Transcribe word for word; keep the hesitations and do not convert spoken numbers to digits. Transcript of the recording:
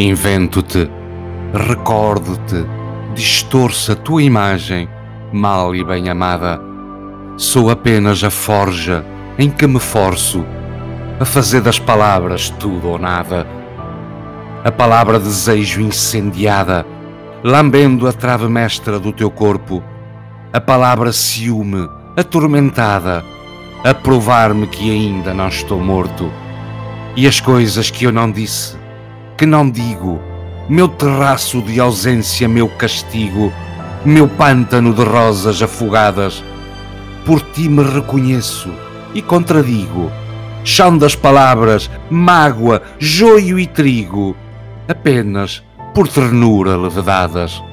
Invento-te, recordo-te, distorço a tua imagem, mal e bem amada. Sou apenas a forja em que me forço a fazer das palavras tudo ou nada. A palavra desejo incendiada, lambendo a trave mestra do teu corpo. A palavra ciúme, atormentada, a provar-me que ainda não estou morto. E as coisas que eu não disse, que não digo, meu terraço de ausência, meu castigo, meu pântano de rosas afogadas. Por ti me reconheço e contradigo, chão das palavras, mágoa, joio e trigo, apenas por ternura levedadas.